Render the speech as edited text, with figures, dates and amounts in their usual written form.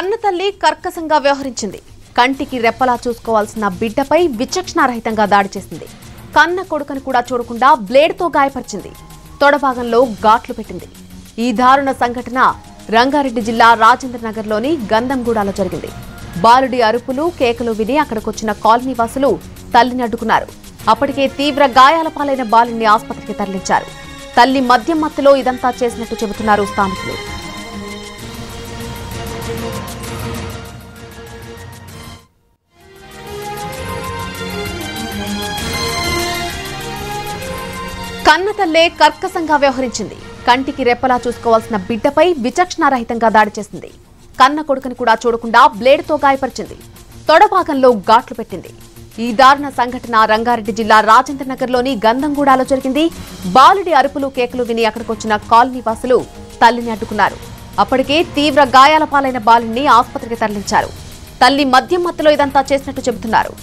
కన్న తల్లి కర్కశంగా వ్యవహరించింది. కంటికి రెప్పలా చూసుకోవాల్సిన బిడ్డపై విచక్షణారహితంగా దాడి చేసింది. కన్న కొడుకును కూడా చూడకుండా బ్లేడ్తో గాయపరిచింది. తొడభాగంలో గాట్లు పెట్టింది. ఈ దారుణ సంఘటన రంగారెడ్డి జిల్లా రాజేంద్రనగర్లోని గంధంగూడలో జరిగింది. బాలుడి అరుపులు కేకలు విని అక్కడికొచ్చిన కాలనీ వాసులు తల్లిని అడ్డుకున్నారు. అప్పటికే తీవ్ర గాయాల పాలైన బాలుడిని ఆసుపత్రికి తరలించారు. తల్లి మద్యం మత్తులో ఇదంతా చేసినట్టు చెబుతున్నారు స్థానికులు. కన్నతల్లే కర్కశంగా వ్యవహరించింది. కంటికి రెప్పలా చూసుకోవాల్సిన బిడ్డపై విచక్షణారహితంగా దాడి చేసింది. కన్న కొడుకును కూడా చూడకుండా బ్లేడ్తో గాయపరిచింది. తొడభాగంలో గాట్లు పెట్టింది. ఈ దారుణ సంఘటన రంగారెడ్డి జిల్లా రాజేంద్రనగర్లోని గంధంగూడలో జరిగింది. బాలుడి అరుపులు కేకలు విని అక్కడికొచ్చిన కాలనీ వాసులు తల్లిని అడ్డుకున్నారు. అప్పటికే తీవ్ర గాయాల పాలైన బాలుడిని ఆసుపత్రికి తరలించారు. తల్లి మద్యం మత్తులో ఇదంతా చేసినట్టు చెబుతున్నారు.